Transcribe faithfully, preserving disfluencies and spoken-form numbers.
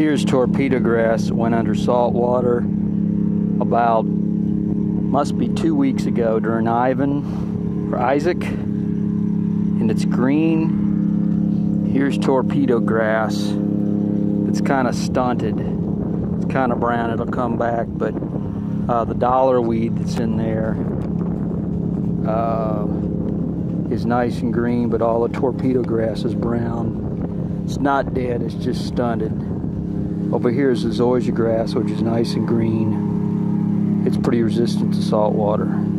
Here's torpedo grass, went under salt water about, must be two weeks ago during Ivan or Isaac, and it's green. Here's torpedo grass. It's kind of stunted. It's kind of brown. It'll come back, but uh, the dollar weed that's in there uh, is nice and green, but all the torpedo grass is brown. It's not dead, it's just stunted. Over here is the Zoysia grass, which is nice and green. It's pretty resistant to salt water.